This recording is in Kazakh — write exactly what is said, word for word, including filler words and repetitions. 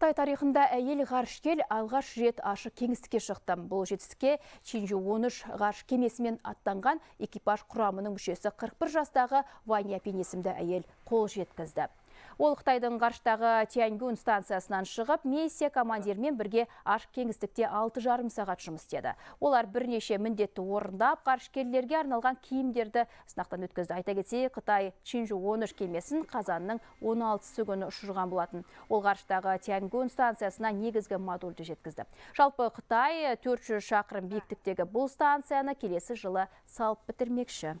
Қытай тарихында әйел ғарышкел алғаш рет ашық кеңістікке шықты. Бұл жетістікке Чэньчжоу он үш ғарыш кемесімен аттанған экипаж құрамының мүшесі қырық бір жастағы Ван Япин есімді әйел қол жеткізді. Ол Қытайдың ғарыштағы Тяньгун станциясынан шығып, миссия командирмен бірге ашық кеңістікте алты жарым сағат жұмыс істеді. Олар бірнеше міндетті орындап, ғарышкерлерге арналған киімдерді сынақтан өткізді. Айта кетейік, Қытай Чэньчжоу он үш кемесін қазанның он алтысы күні ұшырған болатын. Ол ғарыштағы Тяньгун станциясына негізгі модульді жеткізді. Жалпы Қытай төрт жүз шақырым биіктіктегі бұл станцияны келесі жылы салып бітірмекші.